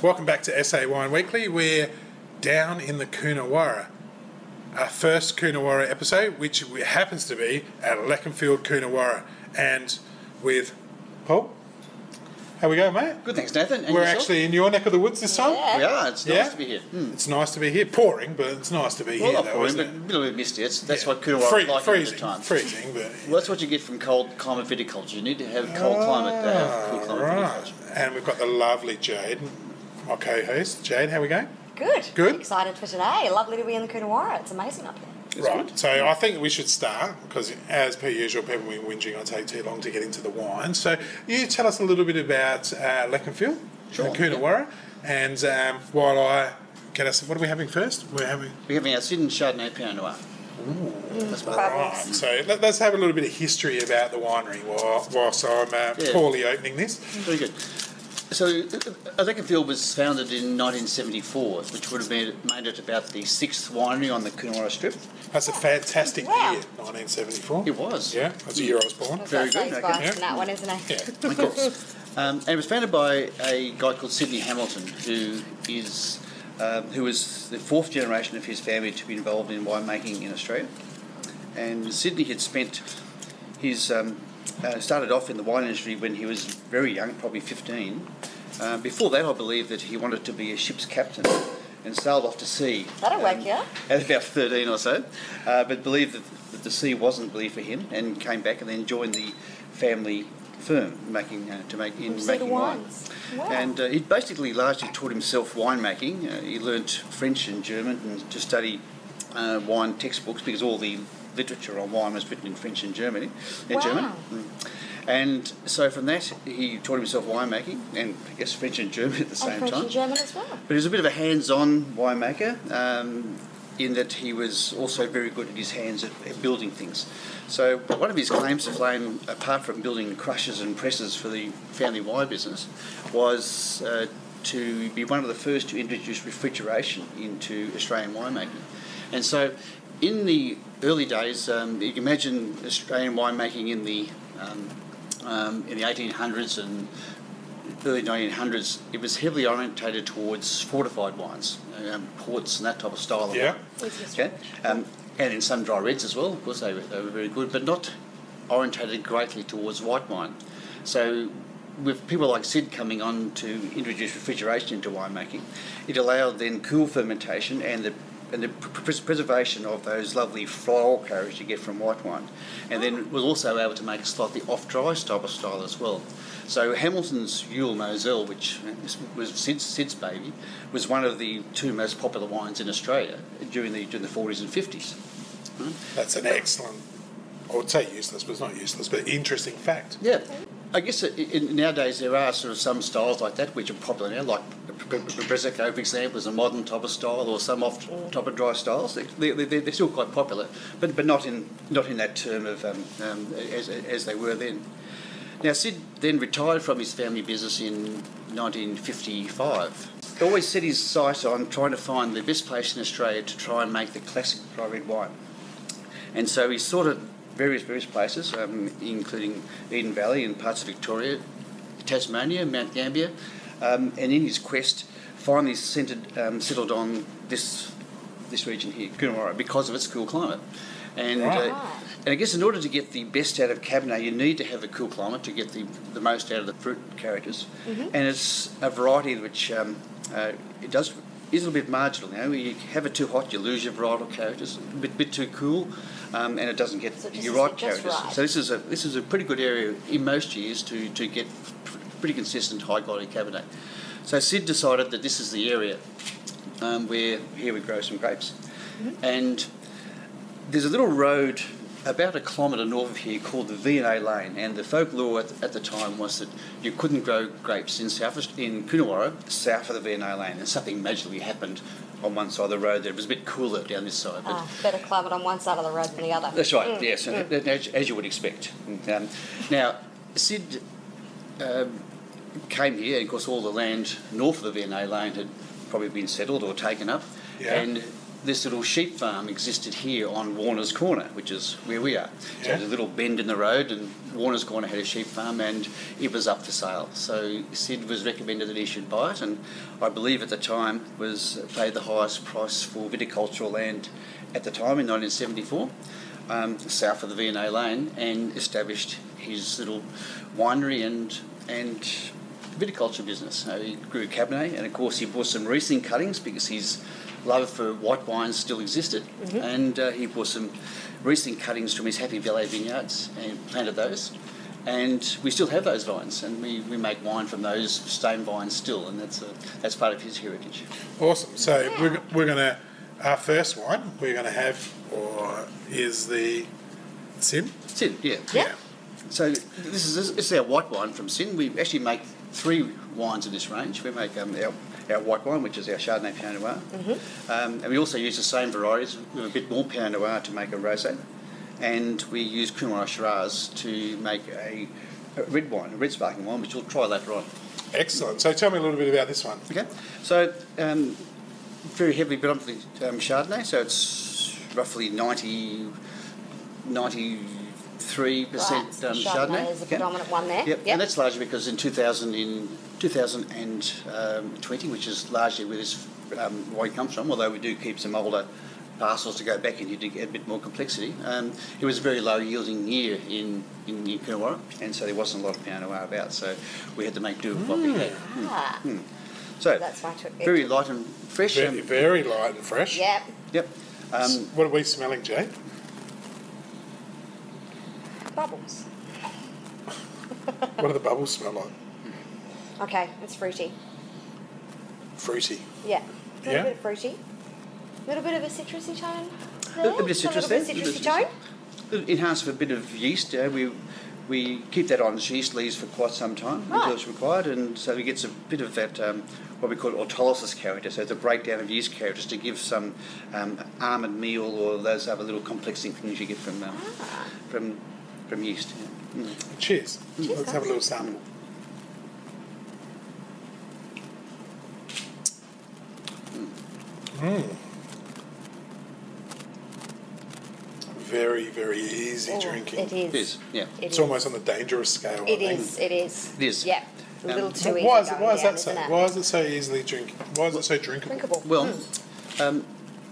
Welcome back to SA Wine Weekly. We're down in the Coonawarra. Our first Coonawarra episode, which happens to be at Leconfield Coonawarra, and with Paul. How we go, mate? Good, thanks, Nathan. And we're yourself? Actually in your neck of the woods this time. Yeah. We are. It's nice to be here. Mm. It's nice to be here. Pouring, but it's nice to be here. Not pouring, but a little bit misty. That's what Coonawarra is like freezing, at the time. Freezing, but well, that's what you get from cold climate viticulture. You need to have cold climate to have cool climate viticulture. And we've got the lovely Jade, my co-host. Jade, how we going? Good. Good. I'm excited for today. Lovely to be in the Coonawarra. It's amazing up there. Right, so I think we should start, because as per usual, people will be whinging I take too long to get into the wine. So you tell us a little bit about Leconfield, Coonawarra, and while I get us, what are we having first? We're having our Syn Chardonnay Pinot Noir. Ooh, that's right. So let's have a little bit of history about the winery whilst I'm poorly opening this. Very good. So, Leconfield was founded in 1974, which would have made it about the sixth winery on the Coonawarra Strip. That's a fantastic year, 1974. It was. Yeah, that's the year I was born. Very good. He's biased in that one, isn't he? Yeah, of course. And it was founded by a guy called Sydney Hamilton, who was the fourth generation of his family to be involved in winemaking in Australia. And Sydney had spent his... started off in the wine industry when he was very young, probably 15. Before that, I believe that he wanted to be a ship's captain and sailed off to sea. That'll wake you up. At about 13 or so, but believed that the sea wasn't really for him, and came back and then joined the family firm making wine. Wow. And he basically largely taught himself winemaking. He learnt French and German and to study wine textbooks, because all the literature on wine was written in French and German. And so from that, he taught himself winemaking, and I guess French and German at the same time. And French and German as well. But he was a bit of a hands-on winemaker, in that he was also very good at his hands at building things. So one of his claims to fame, apart from building crushers and presses for the family wine business, was to be one of the first to introduce refrigeration into Australian winemaking. And so in the early days, you can imagine Australian winemaking in the 1800s and early 1900s. It was heavily orientated towards fortified wines, ports and that type of style. And in some dry reds as well. Of course, they were very good, but not orientated greatly towards white wine. So, with people like Syd coming on to introduce refrigeration into winemaking, it allowed then cool fermentation and the preservation of those lovely floral characters you get from white wine. And then was also able to make a slightly off-dry type of style as well. So Hamilton's Yule Moselle, which was Syd's baby, was one of the two most popular wines in Australia during the 40s and 50s. That's an excellent, I would say useless, but it's not useless, but interesting fact. Yeah. I guess nowadays there are sort of some styles like that which are popular now, like Prosecco, for example, is a modern type of style, or some off type of dry styles. They're still quite popular, but not in that term of as they were then. Now Syd then retired from his family business in 1955. He always set his sights on trying to find the best place in Australia to try and make the classic dry red wine, and so he sort of various places, including Eden Valley and parts of Victoria, Tasmania, Mount Gambier, and in his quest, finally settled on this region here, Coonawarra, because of its cool climate. And I guess in order to get the best out of Cabernet, you need to have a cool climate to get the most out of the fruit characters. Mm-hmm. And it's a variety which is a little bit marginal now. You have it too hot, you lose your varietal characters. A bit too cool, and it doesn't get your right characters. Right. So this is a pretty good area in most years to get pretty consistent high quality Cabernet. So Syd decided that this is the area where here we grow some grapes, and there's a little road about a kilometre north of here called the V and A Lane, and the folklore at the time was that you couldn't grow grapes in Coonawarra south of the V and A Lane, and something magically happened on one side of the road. That it was a bit cooler down this side. But better climate on one side of the road than the other. That's right. Mm. Yes, as you would expect. Now, Syd came here, and of course all the land north of the V and A Lane had probably been settled or taken up, and this little sheep farm existed here on Warner's Corner, which is where we are. So there's a little bend in the road, and Warner's Corner had a sheep farm, and it was up for sale. So Sid was recommended that he should buy it, and I believe at the time was paid the highest price for viticultural land at the time in 1974, south of the V and A Lane, and established his little winery and viticulture business. So he grew Cabernet, and of course he bought some Riesling cuttings because his love for white wines still existed, and he bought some Riesling cuttings from his Happy Valley vineyards and planted those, and we still have those vines, and we make wine from those same vines still, and that's part of his heritage. Awesome. So we're going to, our first wine we're going to have is the Syn. Syn, yeah. So this is our white wine from Syn. We actually make three wines in this range. We make our white wine, which is our Chardonnay Pinot Noir, and we also use the same varieties with a bit more Pinot Noir to make a rosé, and we use Coonawarra Shiraz to make a red wine, a red sparkling wine, which we'll try later on. Excellent. So tell me a little bit about this one. Okay. So very heavily predominantly Chardonnay. So it's roughly 93% Chardonnay is the predominant one there. Yep. And that's largely because in 2020, which is largely where this wine comes from, although we do keep some older parcels to go back in here to get a bit more complexity. It was a very low yielding year in Coonawarra, and so there wasn't a lot of Pinot Noir about, so we had to make do with what we had. So that's very light and fresh. Very light and fresh. Yep. What are we smelling, Jay? Bubbles. What do the bubbles smell like? Okay, it's fruity. Fruity? Yeah. A little bit of fruity. A little bit of a citrusy tone. A bit of citrus there. A little bit of citrusy tone. Enhanced with a bit of yeast. We keep that on yeast leaves for quite some time until it's required, and so it gets a bit of that what we call autolysis character, so the breakdown of yeast characters to give some almond meal or those other little complex things you get from yeast. Cheers. Let's have a little sample. Very, very easy drinking. It is. Yeah. It's almost on the dangerous scale. It is. Yeah. A little too easy. Why is it so easily drinkable? Why is it so drinkable? Well,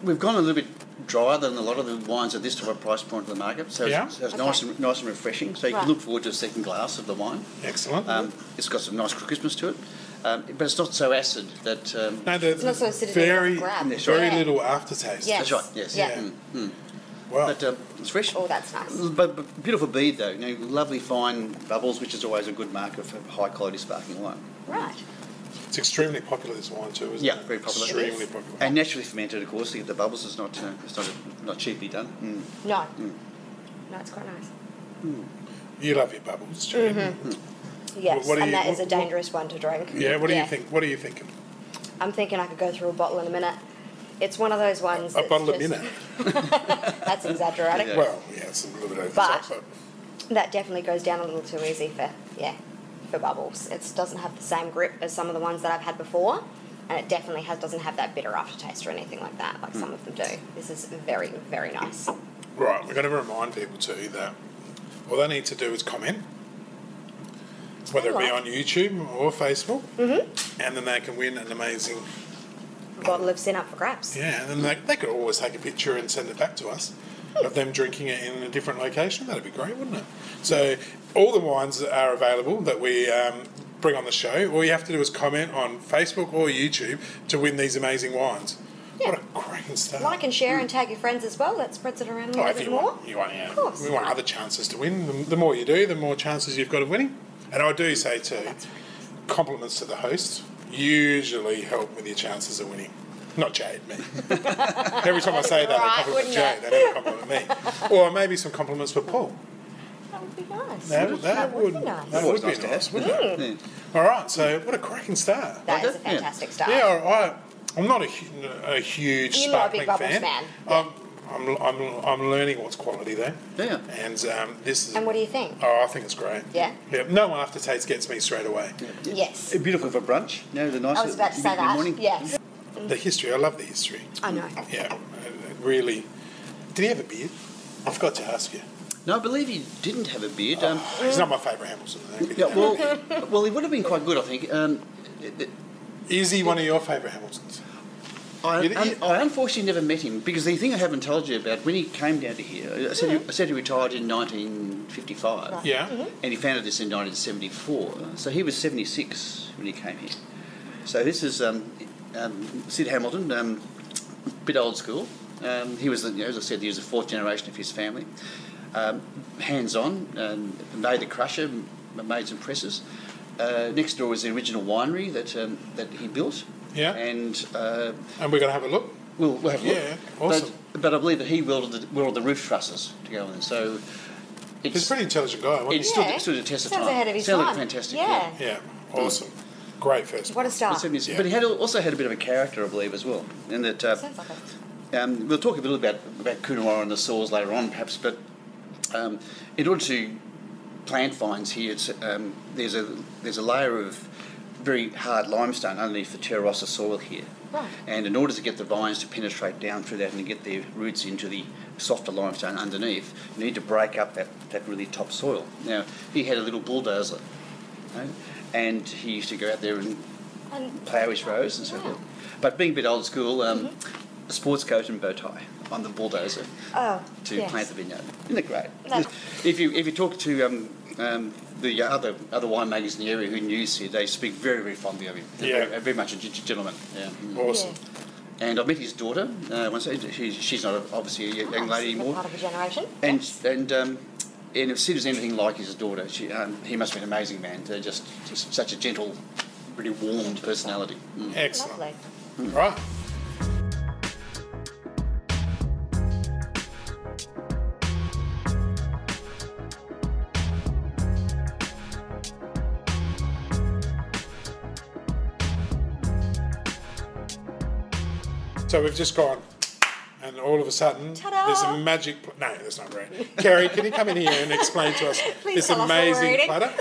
we've gone a little bit drier than a lot of the wines at this type of price point in the market, so it's nice and refreshing. So you can look forward to a second glass of the wine. Excellent. It's got some nice crispness to it, but it's not so acid that. No, it's not so acidic. Very little aftertaste. Yes. That's right. Yes. Yeah. Wow. But it's fresh. Oh, that's nice. But beautiful bead though. You know, lovely fine bubbles, which is always a good marker for high quality sparkling wine. Right. It's extremely popular, this wine too, isn't it? Yeah, very popular. Extremely popular. And naturally fermented, of course. The bubbles is not cheaply done. No. No, it's quite nice. You love your bubbles, Jane. Yes, and that is a dangerous one to drink. Yeah. What do you think? What are you thinking? I'm thinking I could go through a bottle in a minute. It's one of those ones. A bottle a minute. That's exaggerating. Yeah. Well, yeah, it's a little bit over but that definitely goes down a little too easy for bubbles. It doesn't have the same grip as some of the ones that I've had before, and it definitely doesn't have that bitter aftertaste or anything like that, like some of them do. This is very, very nice. Right, we've got to remind people too that all they need to do is comment, whether it be on YouTube or Facebook, and then they can win an amazing bottle of Syn up for grabs. Yeah, and then they could always take a picture and send it back to us of them drinking it in a different location. That'd be great, wouldn't it? So all the wines that are available that we bring on the show, all you have to do is comment on Facebook or YouTube to win these amazing wines. Yeah. What a cracking start. Like and share and tag your friends as well. That spreads it around a little bit more. Of course. We want other chances to win. The more you do, the more chances you've got of winning. And I do say too, compliments to the host usually help with your chances of winning. Not Jade, me. Every time I say that, they compliment Jade. They never compliment me. Or maybe some compliments for Paul. That would be nice. That would be nice. Wouldn't it? All right. So what a cracking start. That is a fantastic start. Yeah. I'm not a huge sparkling fan. I'm learning what's quality there. Yeah. And this is. And what do you think? Oh, I think it's great. Yeah. Yeah. No aftertaste gets me straight away. Yeah. Yes. Beautiful for brunch. No, the nice. I was about to say that. Morning. Yes. The history. I love the history. I know. Yeah. really... Did he have a beard? I forgot to ask you. No, I believe he didn't have a beard. He's not my favourite Hamilton. Yeah, well, he would have been quite good, I think. Is he one of your favourite Hamiltons? I unfortunately never met him, because the thing I haven't told you about, when he came down to here, I said he retired in 1955. Right. Yeah. Mm-hmm. And he founded this in 1974. So he was 76 when he came here. So this is Syd Hamilton, a bit old school. He was, as I said, he was the fourth generation of his family. Hands-on, made a crusher, made some presses. Next door was the original winery that he built. Yeah. And we're going to have a look? We'll have a look. Yeah, awesome. But I believe that he welded the roof trusses to go in. So he's a pretty intelligent guy. He stood the test of time. Sounds ahead of his time. Sounded fantastic. Yeah. Yeah, awesome. Great first. What a start. Yeah. But he also had a bit of a character, I believe, as well. And that, sounds like it. We'll talk a little about Coonawarra and the soils later on, perhaps, but in order to plant vines here, it's, there's a layer of very hard limestone underneath the terra rossa soil here. Right. And in order to get the vines to penetrate down through that and to get their roots into the softer limestone underneath, you need to break up that really top soil. Now, he had a little bulldozer, you know, and he used to go out there and plough his rows and so forth. But being a bit old school, a sports coat and bow tie on the bulldozer plant the vineyard. Isn't it great? No. If you talk to... the other winemakers in the area who knew Syd, they speak very, very fondly of him. Yeah. Very much a gentleman. Yeah. Awesome. Yeah. And I met his daughter. She's not obviously a young lady anymore. Part of a generation. And if Syd was anything like his daughter, he must be an amazing man. They're just such a gentle, really warm personality. Mm. Excellent. Lovely. Mm. Right. So we've just gone, and all of a sudden, there's a magic... No, that's not right. Carrie, can you come in here and explain to us this amazing platter?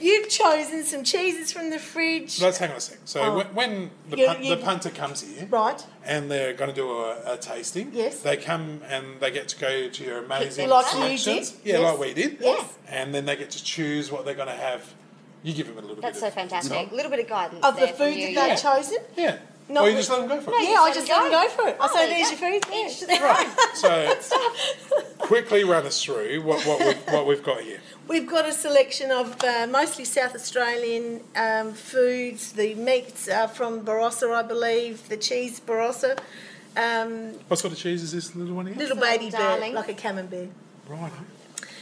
You've chosen some cheeses from the fridge. Let's hang on a sec. So when the punter comes here, right, and they're going to do a tasting, yes, they come and they get to go to your amazing selections. Yeah, yes, like we did. Yes. And then they get to choose what they're going to have. You give them a little bit. That's so fantastic. A little bit of guidance. Of the food that they've chosen? Yeah. Or you just let them go for it? No, yeah, I just let them go for it. I say, there's your food. Yeah. Right. So quickly run us through what we've got here. We've got a selection of mostly South Australian foods. The meats are from Barossa, I believe. The cheese, Barossa. What sort of cheese is this little one here? Little baby bird, like a camembert. Right.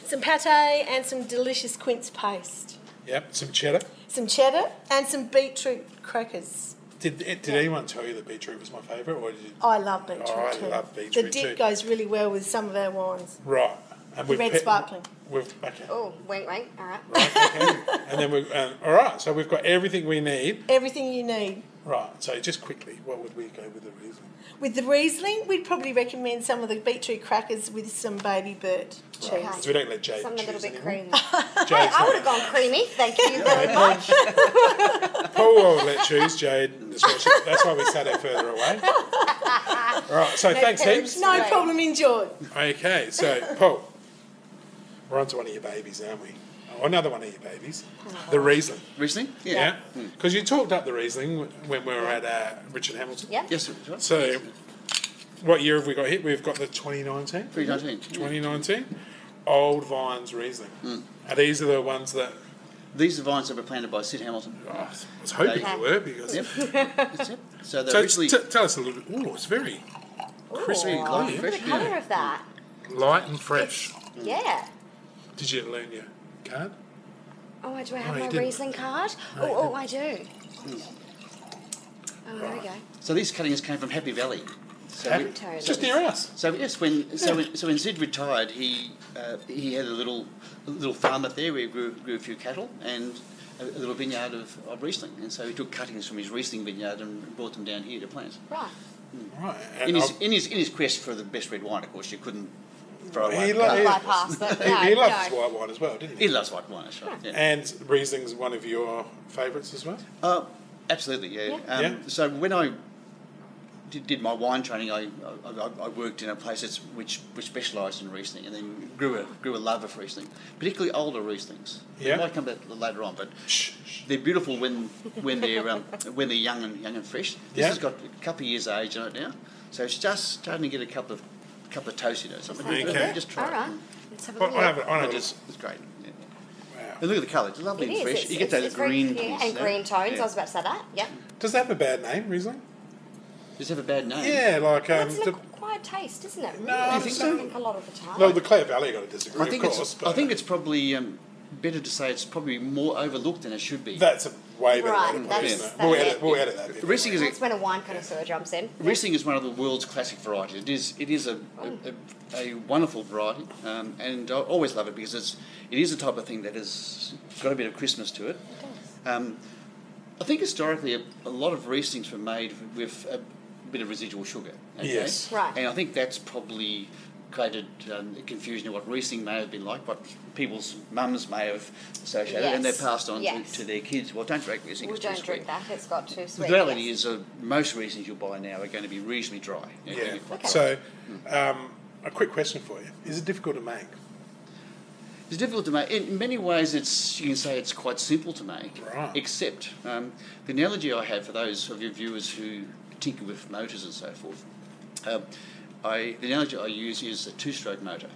Some pâté and some delicious quince paste. Yep, some cheddar. Some cheddar and some beetroot crackers. Did anyone tell you that beetroot was my favourite? I love beetroot too. I love beetroot too. The dip goes really well with some of our wines. Right. And red sparkling. Okay. Oh, wink, wink. All right. Right, okay. And then all right, so we've got everything we need. Everything you need. Right. So just quickly, what would we go with the Riesling? With the Riesling, we'd probably recommend some of the beetroot crackers with some baby bird cheese. Right. Okay. So we don't let Jade choose anymore. Something a little bit creamy. I would have gone creamy. Thank you very much. Paul will let choose Jade. That's why we sat her further away. All right. So thanks heaps. No problem. Enjoy. Okay. So Paul, we're onto one of your babies, aren't we? Another one of your babies. The Riesling. Riesling? Yeah. Because you talked up the Riesling when we were at Richard Hamilton. Yeah. Yes, it was. So what year have we got here? We've got the 2019. 2019. Old Vines Riesling. Mm. And these are the ones that... These are vines that were planted by Syd Hamilton. Oh, I was hoping they were because... Yep. That's it. So they're originally... Tell us a little bit. Oh, it's very crispy and clear. Look at the colour of that. Light and fresh. Yeah. Did you learn your card? Oh, do I have my Riesling card? No, oh, I do. Mm. Oh, right. There we go. So these cuttings came from Happy Valley. So just near us. So yes, when Syd retired, he had a little farm up there where he grew a few cattle and a little vineyard of Riesling, and so he took cuttings from his Riesling vineyard and brought them down here to plant. Right. Mm. Right. In his quest for the best red wine, of course, you couldn't. He loves white wine as well, didn't he? He loves white wine as well. Yeah. And Riesling's one of your favourites as well? Absolutely, yeah. So when I did my wine training, I worked in a place that's, which specialised in Riesling, and then grew a love of Riesling, particularly older Rieslings. Yeah, I might come back later on, but they're beautiful when they're young and fresh. This has got a couple of years age on it now, so it's just starting to get a couple of toastiness. So okay, just try. All right, let's have a look. It's great. Yeah. Wow. And look at the colour; it's lovely and fresh. You get those green tones. And green tones. Yeah. I was about to say that. Yeah. Does that have a bad name, Riesling? Does it have a bad name? Yeah, like... it's an acquired taste, isn't it? Really? No, I think so. A lot of the time. Well, the Clare Valley, I've got to disagree, of course. I think it's probably better to say it's probably more overlooked than it should be. That's a way better way to put it. We'll edit that. That's when a wine connoisseur jumps in. Riesling is one of the world's classic varieties. It is a wonderful variety, and I always love it because it is the type of thing that has got a bit of Christmas to it. It does. I think historically a lot of Rieslings were made with a bit of residual sugar. Okay? Yes. Right. And I think that's probably created confusion of what Riesling may have been like, what people's mums may have associated, and they passed on to their kids. Well, don't drink Riesling, it's too sweet. Don't drink that, it's got too sweet. The reality is most Rieslings you'll buy now are going to be reasonably dry. Yeah. Okay. So, a quick question for you. Is it difficult to make? It's difficult to make. In many ways, you can say it's quite simple to make, right, except the analogy I have for those of your viewers who tinker with motors and so forth, the analogy I use is a two-stroke motor.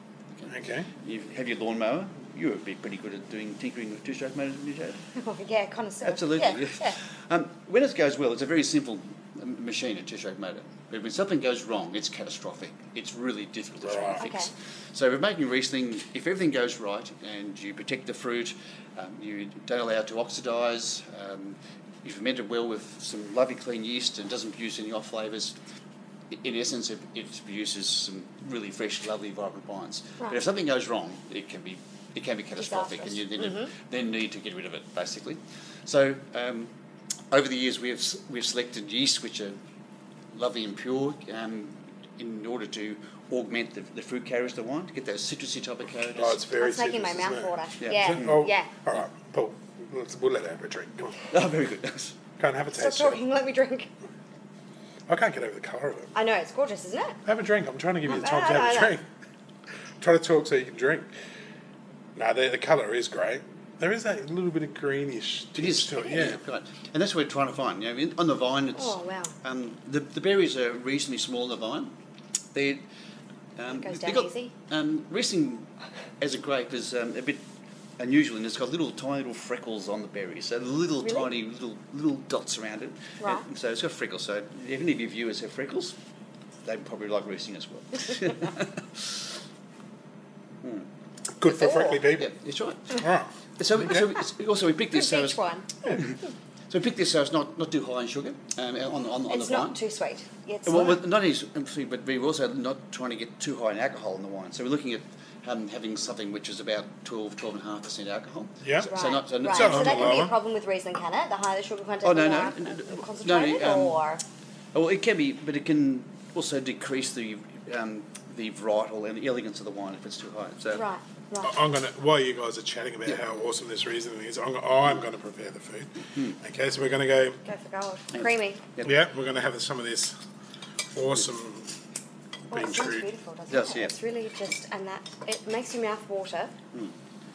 Okay. You have your lawnmower. You would be pretty good at tinkering with two-stroke motors, wouldn't you, Jade? Yeah, connoisseur. Absolutely. Yeah. When it goes well, it's a very simple machine, a two-stroke motor. But when something goes wrong, it's catastrophic. It's really difficult to try and fix. Okay. So we're making Riesling, if everything goes right and you protect the fruit, you don't allow it to oxidise, you ferment it well with some lovely clean yeast and doesn't produce any off flavours, in essence it produces some really fresh, lovely, vibrant wines. Right. But if something goes wrong, it can be catastrophic, disastrous, and you then need to get rid of it, basically. So over the years we've selected yeasts which are lovely and pure, in order to augment the fruit carriers of the wine, to get those citrusy type of characters. Oh, it's very citrusy. It's making my mouth water. Yeah. Oh, yeah. All right, Paul, we'll let her have a drink. Come on. Oh, very good. Can't have a taste. Stop talking, let me drink. I can't get over the colour of it. I know, it's gorgeous, isn't it? Have a drink. I'm trying to give you the time to have a drink. Try to talk so you can drink. No, the colour is great. There is that little bit of greenish tinge to it, yeah. And that's what we're trying to find. You know, on the vine, it's... Oh, wow. The berries are reasonably small on the vine. They're... it goes down easy. Riesling, as a grape, is a bit unusual, and it's got little tiny little freckles on the berries, so tiny little dots around it. Right. And so it's got freckles, so if any of your viewers have freckles, they'd probably like Riesling as well. Good for freckly people. Yeah, that's right. All right. So we picked this so it's one. Yeah. So we picked this so it's not too high in sugar on the wine. It's not too sweet. Yeah, it's not as sweet, but we're also not trying to get too high in alcohol in the wine. So we're looking at having something which is about 12.5% alcohol. Yeah. So, so that can be a problem with Riesling, can it? The higher the sugar content. Oh no. Concentrated or. Well, it can be, but it can also decrease the varietal and the elegance of the wine if it's too high. So. Right. Right. While you guys are chatting about how awesome this Riesling is, I'm going to prepare the food. Okay, so we're going to go for gold, creamy. Yep. Yeah, we're going to have some of this awesome. Well, it sounds beautiful, doesn't it? Yeah. It's really just, and that it makes your mouth water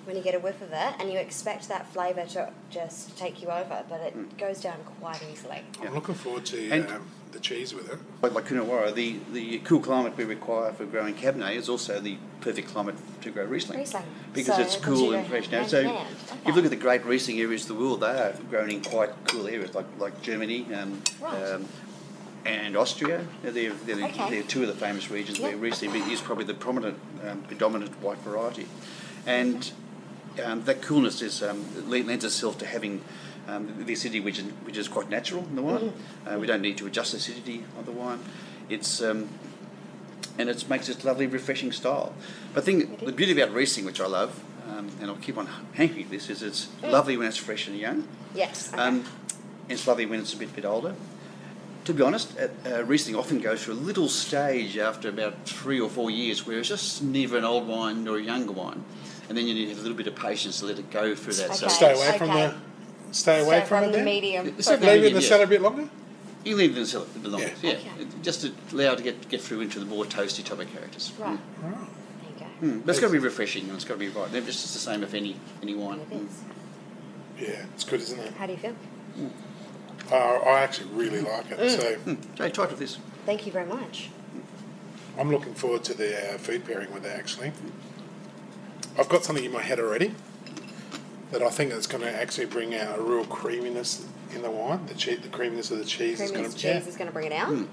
when you get a whiff of it, and you expect that flavour to just take you over, but it goes down quite easily. Yeah. I'm looking forward to the cheese with it. Like Coonawarra, the cool climate we require for growing Cabernet is also the perfect climate to grow Riesling. Because it's cool and fresh now. So if you look at the great Riesling areas of the world, they are grown in quite cool areas, like Germany and Austria. They're two of the famous regions where Riesling is probably the predominant white variety. And that coolness lends itself to having the acidity, which is quite natural in the wine. We don't need to adjust the acidity of the wine. It makes this lovely, refreshing style. But the beauty about Riesling, which I love, and I'll keep on hankering this, is it's lovely when it's fresh and young. Yes. It's lovely when it's a bit older. To be honest, Riesling often goes through a little stage after about 3 or 4 years where it's just neither an old wine nor a younger wine. And then you need to have a little bit of patience to let it go through that. Stay away from the medium. Leave it in the cellar a bit longer? You leave it until it belongs. Yeah. Okay. Just to allow it to get through into the more toasty type of characters. Right. Mm. Right. There you go. Mm. But it's got to be refreshing and it's got to be right. They're just the same if any wine. It is. Yeah, it's good, isn't it? How do you feel? Mm. I actually really like it. Mm. So Jay, try it with this. Thank you very much. I'm looking forward to the food pairing with it, actually. I've got something in my head already that I think is going to actually bring out a real creaminess in the wine. The creaminess of the cheese is going to bring it out. Mm.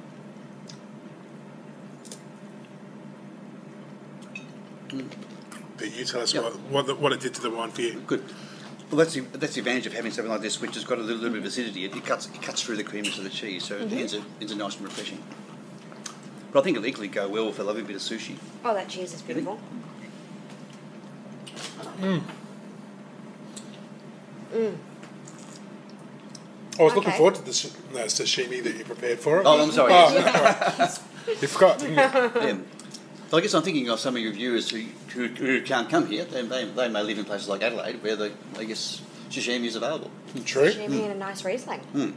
Mm. But you tell us what it did to the wine for you. Good. Well, that's the advantage of having something like this, which has got a little bit of acidity. It cuts through the creaminess of the cheese, so it's a nice and refreshing. But I think it'll equally go well with a lovely bit of sushi. Oh, that cheese is beautiful. Mm. Mm. I was looking forward to the sashimi that you prepared for it. Oh, I'm sorry. You forgot, didn't you? Yeah. So I guess I'm thinking of some of your viewers who can't come here. They may live in places like Adelaide where I guess sashimi is available. True. Sashimi and a nice Riesling. Mm.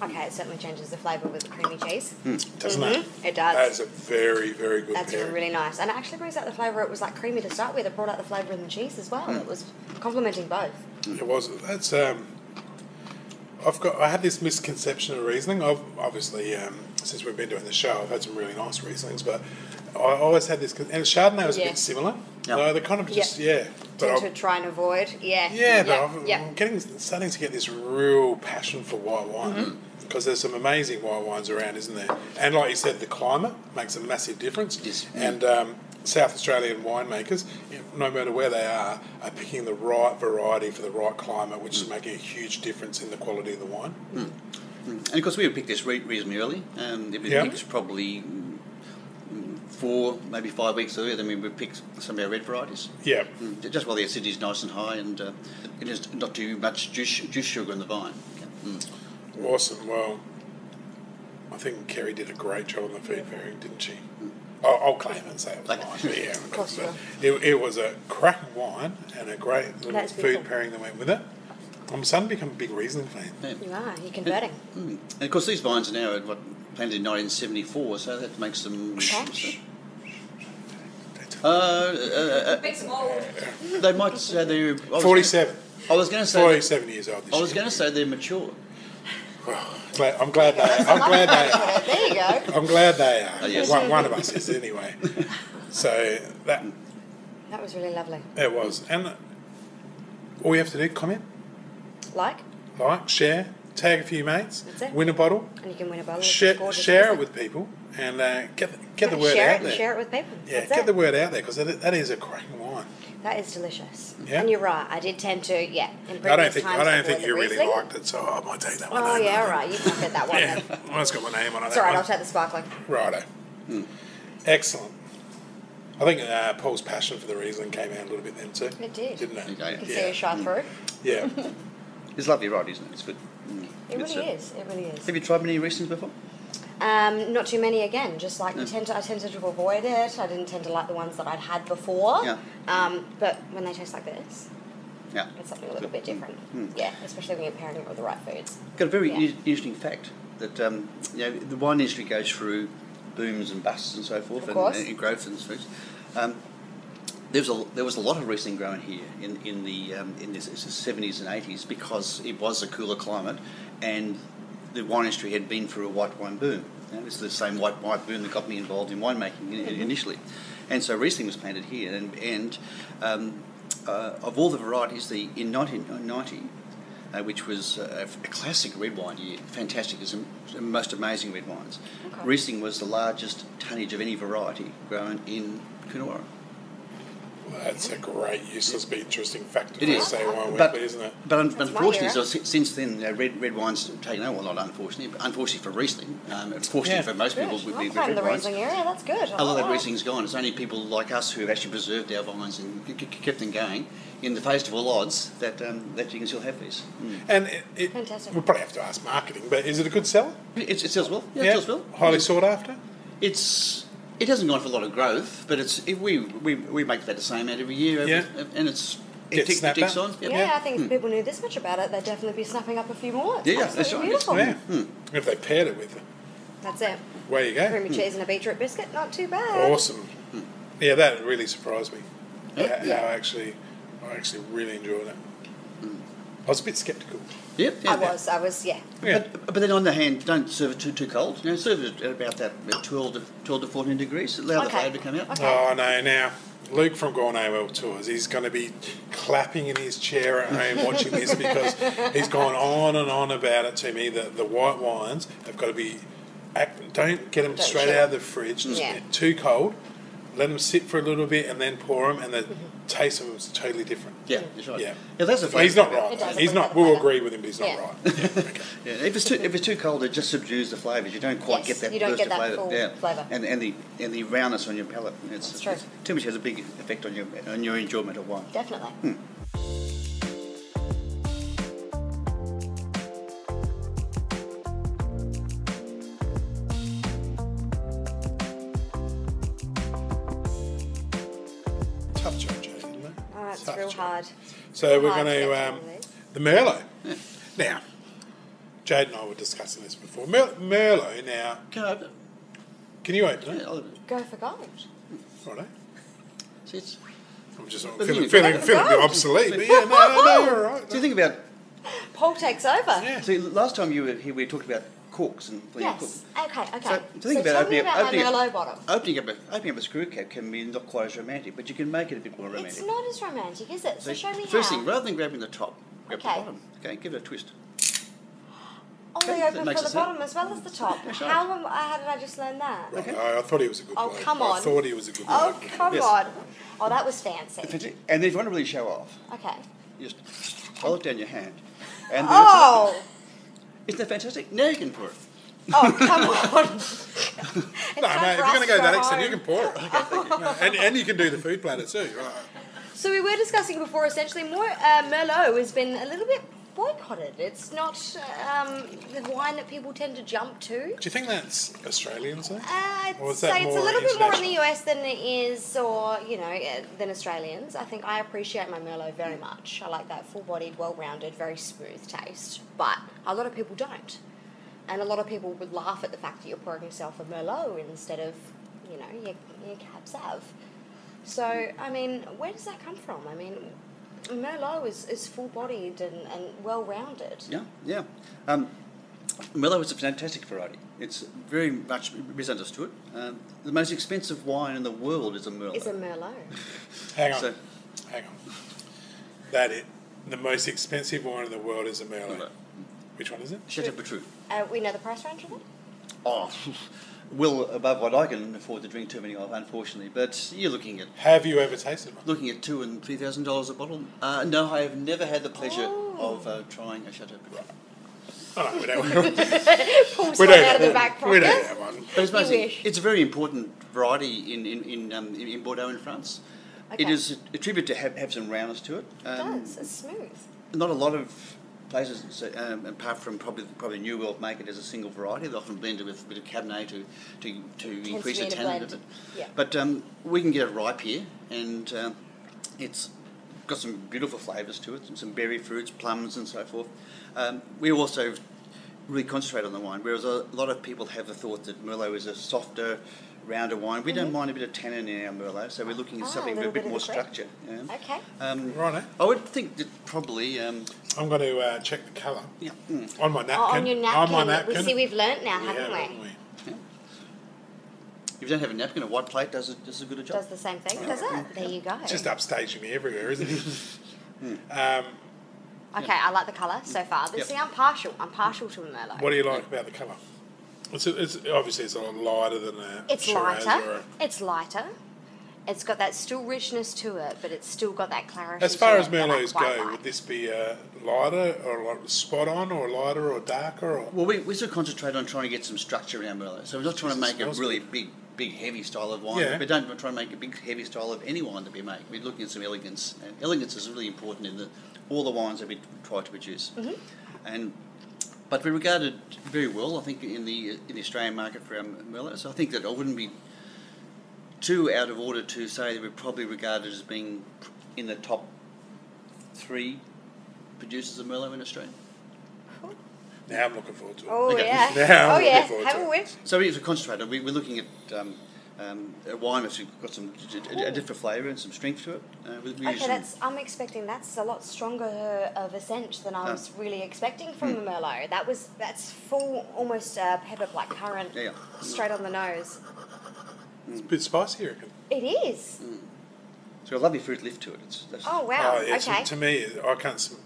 Okay, it certainly changes the flavour with the creamy cheese. Mm. Doesn't it? It does. That's a very, very good pairing. That's really nice. And it actually brings out the flavour. It was like creamy to start with. It brought out the flavour in the cheese as well. Mm. It was complementing both. It was. That's, I had this misconception of Riesling. I've obviously, since we've been doing the show, I've had some really nice Rieslings, but I always had this, and Chardonnay was a bit similar. Yep. No, they kind of just, tend to try and avoid, Yeah, but I'm starting to get this real passion for white wine. Mm-hmm. Because there's some amazing white wines around, isn't there? And like you said, the climate makes a massive difference. Yes. And South Australian winemakers, no matter where they are picking the right variety for the right climate, which is making a huge difference in the quality of the wine. Mm. Mm. And of course, we would pick this reasonably early. It was picked probably 4, maybe 5 weeks earlier than we would pick some of our red varieties. Yeah. Mm. Just while the acidity is nice and high, and it is not too much juice sugar in the vine. Okay. Mm. Awesome. Well, I think Kerry did a great job on the food pairing, didn't she? Mm. I'll claim and say it was mine. But yeah, of course it was a cracking wine and a great little food pairing that went with it. I'm starting to become a big Riesling fan. Yeah. You are. You're converting. And of course, these vines are now planted in 1974, so that makes them. They might say they're 47. I was going to say 47 years old. I was going to say they're mature. I'm glad they are. There you go. I'm glad they are. Oh, yes. One of us is anyway. So that was really lovely. It was. And all you have to do, comment. Like, share, tag a few mates. That's it. Win a bottle. And you can win a bottle. Share it with people and get the word out there. Share it with people. Yeah, get the word out there because that is a cracking wine. That is delicious. Yeah. And you're right. I did tend to, in previous I don't think you really liked it, so I might take that one. Oh, yeah, all right. You can get that one. Then. Well, it's got my name on it. It's all right. I'll take the sparkling. Righto. Mm. Excellent. I think Paul's passion for the Riesling came out a little bit then too. It did. Didn't it? You can see it shine through. Yeah. It's lovely, right, isn't it? It's good. Mm. It really is. Have you tried many Rieslings before? Not too many again. Just like I tended to avoid it. I didn't tend to like the ones that I'd had before. Yeah. But when they taste like this, it's something a little bit different. Mm. Yeah, especially when you're pairing it with the right foods. Got a very interesting fact that the wine industry goes through booms and busts and so forth, and growth and so forth. There was a lot of Riesling grown here in the 70s and 80s because it was a cooler climate and the wine industry had been through a white wine boom. Now, it's the same white wine boom that got me involved in winemaking initially. And so Riesling was planted here. And of all the varieties, in 1990, which was a classic red wine year, fantastic, it's the most amazing red wines, Riesling was the largest tonnage of any variety grown in Coonawarra. Well, that's a great, useless, but interesting fact to say one week, isn't it? But unfortunately, so since then, red wine's taken over. Well, not unfortunately, but unfortunately for Riesling, unfortunately for most people, would be red wines. Riesling area, that's good. A lot of Riesling's gone. It's only people like us who have actually preserved our vines and kept them going in the face of all odds that you can still have these. Mm. And fantastic. We'll probably have to ask marketing, but is it a good seller? It sells well. Yeah, it sells well. Highly sought after. It hasn't gone for a lot of growth, but we make about the same out every year, and it's It ticks on. Yep. Yeah, I think if people knew this much about it, they'd definitely be snapping up a few more. Yeah, that's right. Beautiful. Yeah. If they paired it with them. That's it. Way you go. Creamy cheese and a beetroot biscuit, not too bad. Awesome. Yeah, that really surprised me. I actually really enjoyed it. I was a bit sceptical. I was. Yeah. But then on the hand, don't serve it too cold. You know, serve it at about that 12 to 14 degrees. Allow the flavour to come out. Okay. Oh no! Now Luke from Gourmet World Tours, he's going to be clapping in his chair at home watching this because he's gone on and on about it to me. The white wines have got to be, don't get them straight out of the fridge. Yeah. Too cold. Let them sit for a little bit and then pour them, and the taste of them is totally different. Yeah, that's right. Yeah, that's the thing. He's not right. He's not. We'll agree with him, but he's not right. Yeah, okay. If it's too cold, it just subdues the flavours. You don't quite get that. You don't burst get that full flavour. And the roundness on your palate. That's true. Too much has a big effect on your enjoyment of wine. Definitely. Real hard. So we're going to the Merlot. Yeah. Now, Jade and I were discussing this before. Merlot now. Can I open it? Can you open it? Yeah, I'll open it. Go for gold. Right. See, I'm just feeling a bit obsolete. But yeah, no, you're all right. No. So you think about Paul takes over. Yeah. See, last time you were here, we talked about corks and okay. So opening up a screw cap can be not quite as romantic, but you can make it a bit more romantic. It's not as romantic, is it? So show me how. First thing, rather than grabbing the top, grab the bottom. Okay, give it a twist. Only open for the bottom as well as the top. How did I just learn that? Okay. I thought he was a good bloke. Oh, come on. I thought he was a good bloke. Oh, come on. Oh, that was fancy. And if you want to really show off, just hold it down your hand. And isn't that fantastic? Now you can pour it. Oh, come on. no, if you're going to go that extent, you can pour it. Okay, thank you. And you can do the food platter too. Right. So we were discussing before, essentially, Merlot has been a little bit boycotted. It's not the wine that people tend to jump to. Do you think that's Australian, sir? I'd say it's a little bit more in the US than it is, than Australians. I think I appreciate my Merlot very much. I like that full-bodied, well-rounded, very smooth taste. But a lot of people don't. And a lot of people would laugh at the fact that you're pouring yourself a Merlot instead of, your Cab Sav. So, I mean, where does that come from? I mean, Merlot is full-bodied and well-rounded. Yeah. Merlot is a fantastic variety. It's very much misunderstood. The most expensive wine in the world is a Merlot. Hang on. The most expensive wine in the world is a Merlot. Which one is it? Chateau Brut. We know the price range of it? Oh, well above what I can afford to drink too many of, unfortunately. But you're looking at... Have you ever tasted one? Looking at $2,000 and $3,000 a bottle. No, I have never had the pleasure of trying a Chateau Brut. Oh, no, we don't have one. Pulls one out of the back pocket. We don't have one. It's a very important variety in Bordeaux in France. Okay. It is a tribute to have some roundness to it. It does. It's smooth. Not a lot of places, apart from probably New World, make it as a single variety. They often blend it with a bit of Cabernet to increase the tannin of it. Yeah. But we can get it ripe here, and it's got some beautiful flavours to it, and some berry fruits, plums and so forth. We also really concentrate on the wine, whereas a lot of people have the thought that Merlot is a softer, rounder wine. We don't mind a bit of tannin in our Merlot, so we're looking at something with a bit more structure. Yeah. Okay. Right. I would think that probably... I'm going to check the colour. Yeah. On my napkin. On your napkin. On my napkin. We see we've learnt now, haven't we? Yeah. If you don't have a napkin, a white plate does as good a job. Does the same thing, does it? Yeah. There you go. It's just upstaging me everywhere, isn't it? I like the colour so far, but see, I'm partial to a Merlot. What do you like about the colour? It's obviously a lot lighter than a... It's lighter. It's got that still richness to it, but it's still got that clarity. As far as Merlots go, would this be lighter or like spot on, or lighter or darker? Well, we still concentrate on trying to get some structure around Merlot. So we're not trying to make a really big heavy style of wine. Yeah. We don't try to make a big heavy style of any wine that we make. We're looking at some elegance. And elegance is really important in all the wines that we try to produce. Mm-hmm. But we're regarded very well, I think, in the Australian market for our Merlot. So I think that I wouldn't be too out of order to say that we're probably regarded as being in the top three producers of Merlot in Australia. Cool. Now I'm looking forward to it. Oh, okay. Yeah. Now I'm looking forward to it. So it's a concentrator. We're looking at a wine that's got some a different flavour and some strength to it. I'm expecting that's a lot stronger of a scent than I was really expecting from the Merlot. That's full, almost pepper black currant, straight on the nose. It's a bit spicy, I reckon. It is. Mm. It's got a lovely fruit lift to it. Oh, wow. Oh, yes, okay. To me, I can't smell.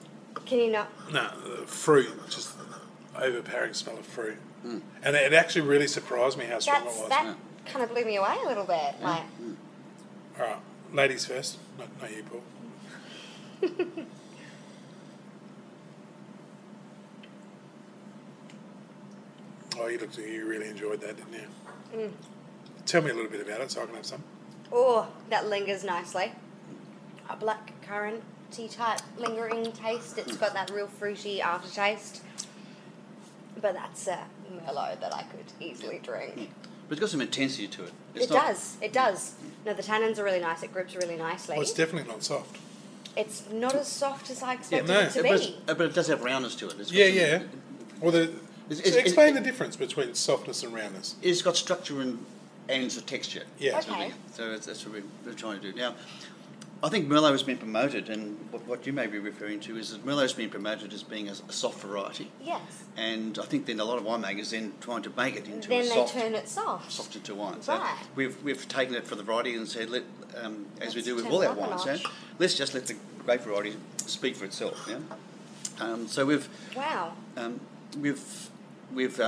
Can you not? No, the fruit, just overpowering smell of fruit. Mm. And it actually really surprised me how strong it was. Kind of blew me away a little bit. Yeah. Like. Mm. All right, ladies first. Not you, Paul. Oh, you looked. You really enjoyed that, didn't you? Mm. Tell me a little bit about it, so I can have some. Oh, that lingers nicely. A black currant-y type lingering taste. It's got that real fruity aftertaste. But that's a Merlot that I could easily drink. But it's got some intensity to it. It does. No, the tannins are really nice. It grips really nicely. Well, it's definitely not soft. It's not as soft as I expected it to be. But it does have roundness to it. Explain the difference between softness and roundness. It's got structure and the texture. Yeah. Okay. So that's what we're trying to do. Now, I think Merlot has been promoted, and what you may be referring to is that Merlot's been promoted as being a soft variety. Yes. And I think then a lot of winemakers then trying to make it into soft into wine. So right. We've taken it for the variety and said, as we do with all our wines, let's just let the grape variety speak for itself. Yeah. So we've. Wow. We've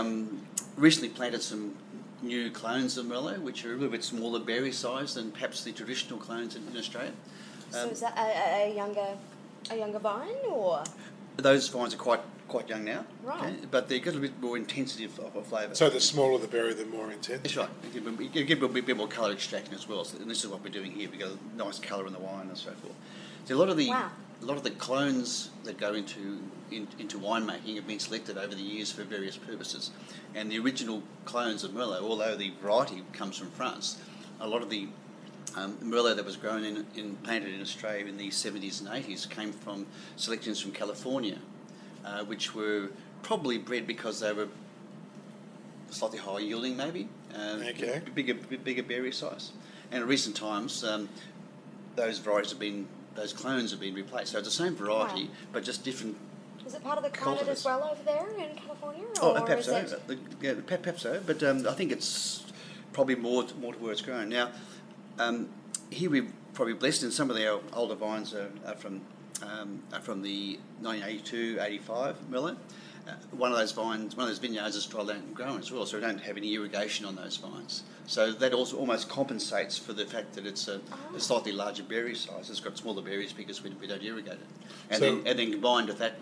recently planted some new clones of Merlot, which are a little bit smaller berry size than perhaps the traditional clones in Australia. So is that a younger vine, or? Those vines are quite young now. Right. Okay? But they've got a bit more intensity of flavour. So the smaller the berry, the more intense? That's right. You give a bit more colour extraction as well, and this is what we're doing here. We've got a nice colour in the wine and so forth. So a lot of the clones that go into winemaking have been selected over the years for various purposes, and the original clones of Merlot, although the variety comes from France, a lot of the Merlot that was grown and planted in Australia in the 70s and 80s came from selections from California, which were probably bred because they were slightly higher yielding, maybe bigger berry size. And in recent times, those clones have been replaced. So it's the same variety, but just different. Is it part of the climate as well over there in California? Or perhaps so. Yeah, perhaps so. But I think it's probably more to where it's grown. Now, here we're probably blessed, and some of our older vines are from the 1982-85 Merlot. One of those vineyards is dry land grown as well, so we don't have any irrigation on those vines. So that also almost compensates for the fact that it's a slightly larger berry size. It's got smaller berries because we don't irrigate it. And then combined with that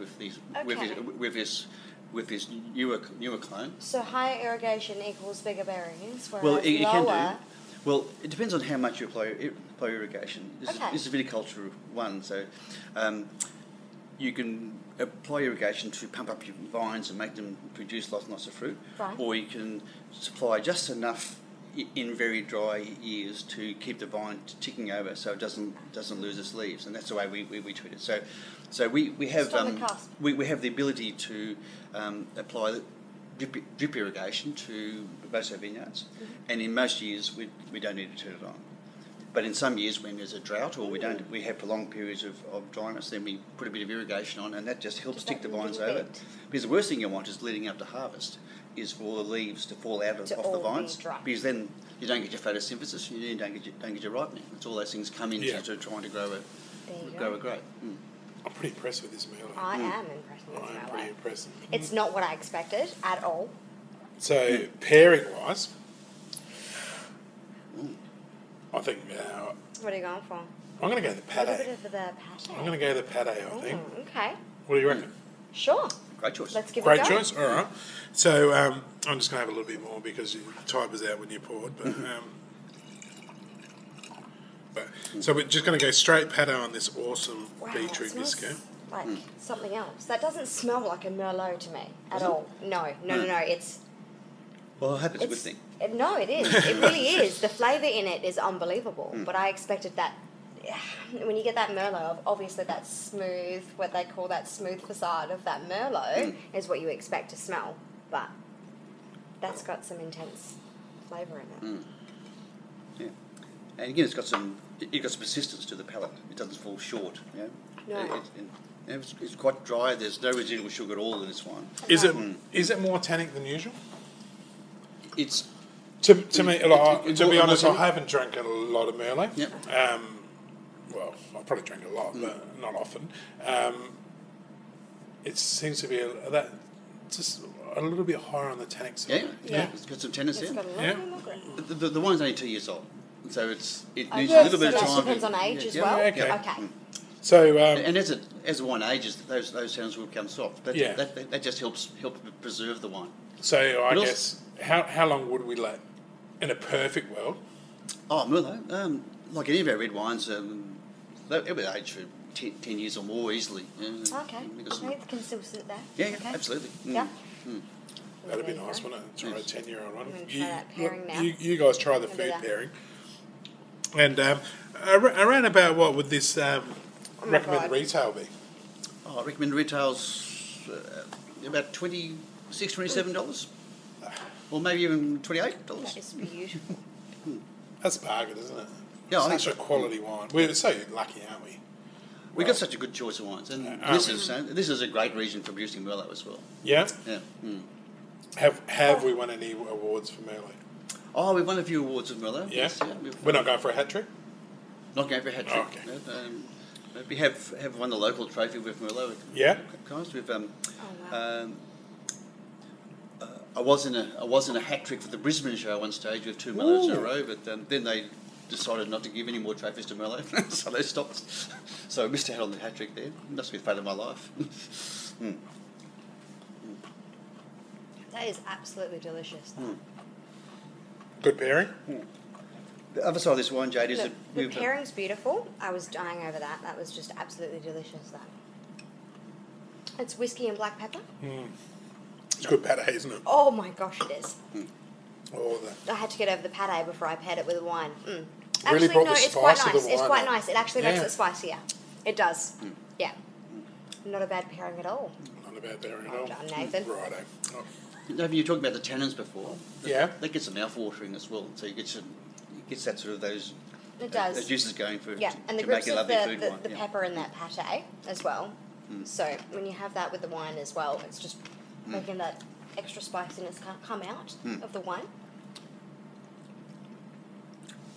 with this newer clone. So higher irrigation equals bigger berries, whereas lower. Can do. Well, it depends on how much you apply irrigation. This is viticulture one, so. You can apply irrigation to pump up your vines and make them produce lots and lots of fruit, or you can supply just enough in very dry years to keep the vine ticking over, so it doesn't lose its leaves, and that's the way we treat it. So we have the ability to apply drip irrigation to most of our vineyards, and in most years we don't need to turn it on. But in some years, when there's a drought or we have prolonged periods of dryness, then we put a bit of irrigation on, and that just helps tick the vines over. Because the worst thing you want is leading up to harvest, is for all the leaves to fall out off the vines, because then you don't get your photosynthesis, and you don't get your ripening. It's all those things come into trying to grow a grape. Mm. I'm pretty impressed with this Merlot. I am pretty impressed. It's not what I expected at all. So pairing wise. I think what are you going for? I'm going to go the pate. A bit of the pate. I'm going to go the pate, I think. Okay. What do you reckon? Sure. Great choice. Let's give it a go. Great choice. All right. So I'm just going to have a little bit more because your tide was out when you poured. But, so we're just going to go straight pate on this awesome beetroot biscuit. Like something else. That doesn't smell like a Merlot to me at all. No. It's. Well, I hope it's a good thing. No, it is. It really is. The flavour in it is unbelievable. But I expected that when you get that Merlot, obviously that smooth, what they call that smooth facade of that Merlot is what you expect to smell, but that's got some intense flavour in it. Yeah. And again, it's got some, you've got some persistence to the palate. It doesn't fall short. Yeah? No. It's quite dry. There's no residual sugar at all in this wine. Is it? Is it more tannic than usual? It's to be honest, I haven't drank a lot of Merlot. Yep. Well, I've probably drank a lot, but not often. It seems to be just a little bit higher on the tannic side. Yeah. It's got some tannins in. Yeah. The wine's only 2 years old, so it needs a little bit of time. It depends on age as well. Okay. So and as the wine ages, those tannins will become soft. That just helps preserve the wine. So I guess how long would we let in a perfect world? Oh, Merlot, like any of our red wines, it would age for 10 years or more easily. Okay, it can still sit there. Yeah, absolutely. Yeah. That'd be nice, wouldn't it? Try a 10-year-old one. Try that pairing now. You guys try the food pairing. And around about what would this recommended retail be? Oh, recommended retail's about $27, or maybe even $28. That is beautiful. That's a bargain, isn't it? Yeah, such a quality wine. We're so lucky, aren't we? We've got such a good choice of wines, and this is a great region for producing Merlot as well. Yeah. Have we won any awards for Merlot? Oh, we've won a few awards with Merlot. We're not going for a hat trick. Not going for a hat trick. Oh, okay. We have won the local trophy with Merlot. Yeah. We've I was in a hat trick for the Brisbane show at one stage with 2 Merlots in a row, but then they decided not to give any more trophies to Merlot, so they stopped. So I missed out on the hat trick there. Must be the fate of my life. That is absolutely delicious. Good pairing. The other side of this wine, Jade, is the pairing's beautiful. I was dying over that. That was just absolutely delicious. It's whiskey and black pepper. It's good pâté, isn't it? Oh my gosh, it is. I had to get over the pâté before I paired it with the wine. Really brought the spice of the wine. It's quite nice. It actually makes it spicier. It does. Yeah. Not a bad pairing at all. Well done, Nathan. Righto. You were talking about the tannins before. That gets some mouth-watering as well. So you get some... It's that sort of those juices going through. Yeah, and the grips of the pepper in that pâté as well. So when you have that with the wine as well, it's just making that extra spiciness come out of the wine.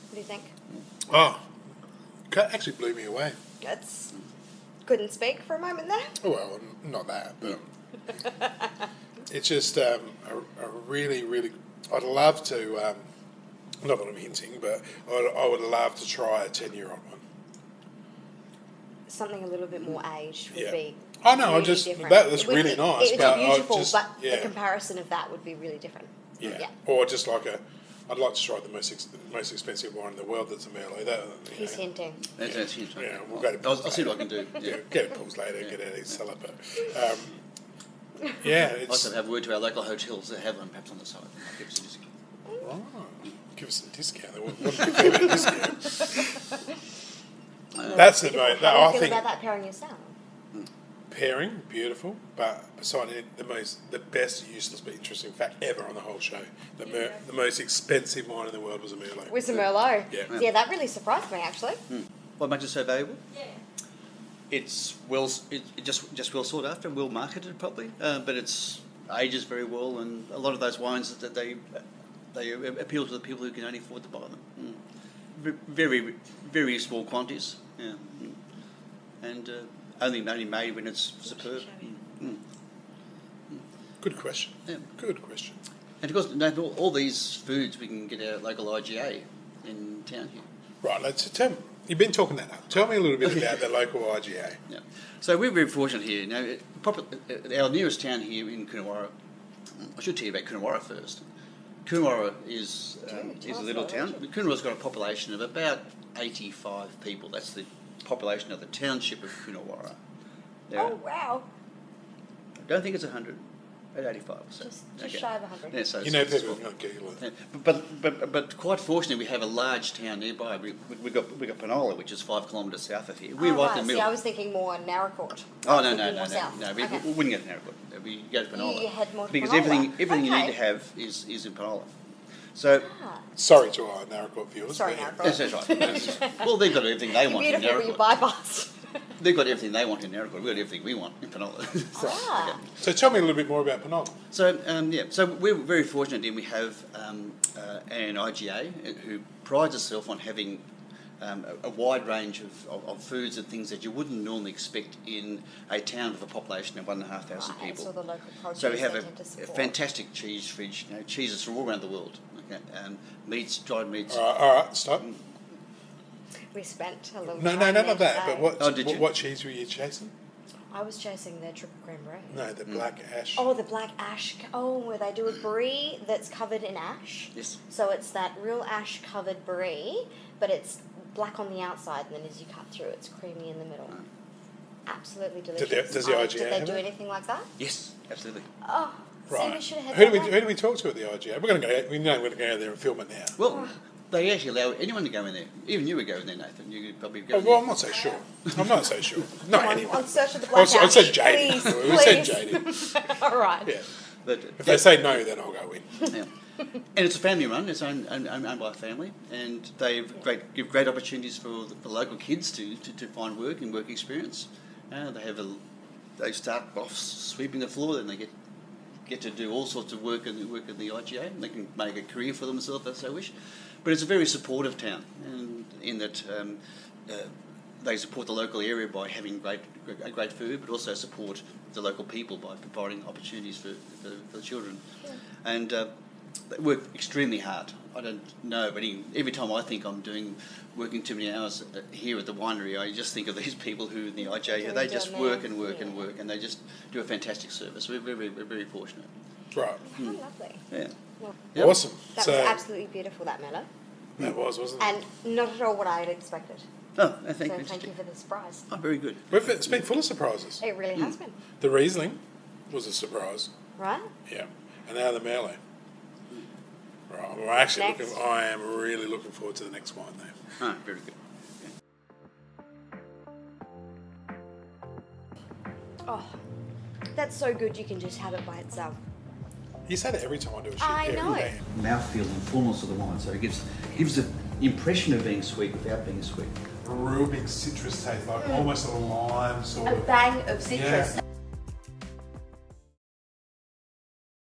What do you think? Oh, that actually blew me away. That's couldn't speak for a moment there. Well, not that, but it's just a really, really. I'd love to. Not that I'm hinting, but I would love to try a 10-year-old one. Something a little bit more aged would be. Oh no, really different. That was really nice. It's beautiful, but the comparison of that would be really different. Yeah. Or just like I'd like to try the most expensive wine in the world. That's a Merlot. He's hinting. That's hinting. Yeah, we'll go to Paul's. I'll see what I can do. Yeah, get a Paul's later. Get out of sell it. But I'd like to have a word to our local hotels that have one perhaps on the side. Give us a discount. They wouldn't give them a discount. That's the most. How do you feel about that pairing yourself? Pairing, beautiful, but beside it, the best useless but interesting fact ever on the whole show. The most expensive wine in the world was a Merlot. Was a Merlot. Yeah, that really surprised me actually. What makes it so valuable? Yeah. It's just well sought after and well marketed probably, but it's ages very well, and a lot of those wines that they appeal to the people who can only afford to buy them. Very, very small quantities. And only made when it's superb. Good question. Good question. And of course, all these foods we can get at our local IGA in town here. Right, you've been talking that up. Tell me a little bit about the local IGA. Yeah. So we're very fortunate here. Now, our nearest town here in Coonawarra, I should tell you about Coonawarra first. Coonawarra is a little town. Coonawarra's got a population of about 85 people. That's the population of the township of Coonawarra. Oh, wow. I don't think it's 100. At 85 or so. Just shy of 100. Yeah, so you know people not giggling. Yeah. But quite fortunately, we have a large town nearby. We got Penola, which is 5 kilometres south of here. We're right in the middle. See, I was thinking more Naracoorte. Oh, no. We wouldn't get Naracoorte. We go to Penola. You had more to because Penola. everything you need to have is in Penola. So sorry to our Naracoorte viewers. Sorry, Naracoorte. That's right. Well, they've got everything they want in Naracoorte. You bypassed. They've got everything they want in Naracoorte. We've got everything we want in Penola. So tell me a little bit more about Penola. So so we're very fortunate in we have an IGA who prides itself on having a wide range of foods and things that you wouldn't normally expect in a town with a population of 1,500 people. So we have a fantastic cheese fridge. You know, cheeses from all around the world. Okay, meats, dried meats. All right, stop. We spent a little time. No, not that. But what cheese were you chasing? I was chasing their triple creme brulee. No, the black ash. Oh, the black ash. Oh, where they do a brie that's covered in ash. Yes. So it's that real ash covered brie, but it's black on the outside, and then as you cut through, it's creamy in the middle. Mm. Absolutely delicious. Does the IGA did they do anything like that? Yes, absolutely. Oh. Right. See, who do we talk to at the IGA? We're going to go there and film it now. Well, they actually allow anyone to go in there. Even you would go in there, Nathan. You could probably go. Well, I'm not so sure. Not anyone. On search of the black ash. I said JD. We said JD. All right. Yeah. But if they say no, then I'll go in. Yeah. And it's a family run. It's owned by a family, and they give great opportunities for the local kids to find work and work experience. They start off sweeping the floor, then they get to do all sorts of work in the IGA, and they can make a career for themselves as they wish. But it's a very supportive town, and in that they support the local area by having great food, but also support the local people by providing opportunities for the children. Yeah. And they work extremely hard. I don't know, but every time I think I'm working too many hours here at the winery, I just think of these people who in the IGA, they just work and work and work, and they just do a fantastic service. We're very fortunate. Right. How lovely. Yeah. Well, awesome. That was absolutely beautiful, that mellow. That was, wasn't it? And not at all what I had expected. Oh, thank you for the surprise. Oh, very good. It's been full of surprises. It really has been. The Riesling was a surprise. Right? Yeah. And now the mellow. Right. Well, actually, I am really looking forward to the next wine, though. Oh, very good. Yeah. Oh, that's so good. You can just have it by itself. You say that every time I do a shoot. I know. Yeah. Mouthfeel and fullness of the wine, so it gives the impression of being sweet without being sweet. A real big citrus taste, like almost a lime sort of. A bang of citrus. Yeah.